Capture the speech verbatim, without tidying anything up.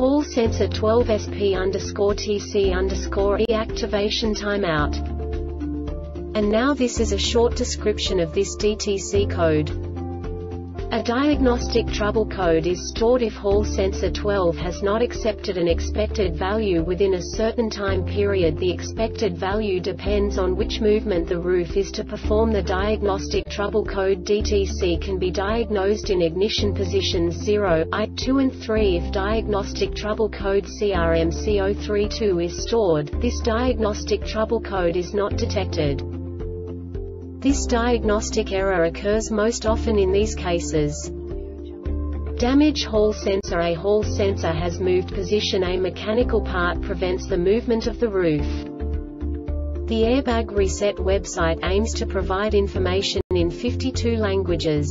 Hall Sensor twelve S P T C E activation timeout. And now this is a short description of this D T C code. A diagnostic trouble code is stored if Hall Sensor twelve has not accepted an expected value within a certain time period. The expected value depends on which movement the roof is to perform. The diagnostic trouble code D T C can be diagnosed in ignition positions zero, one, two and three. If diagnostic trouble code C R M C zero three two is stored, this diagnostic trouble code is not detected. This diagnostic error occurs most often in these cases. Damage Hall Sensor. A Hall Sensor has moved position. A mechanical part prevents the movement of the roof. The Airbag Reset website aims to provide information in fifty-two languages.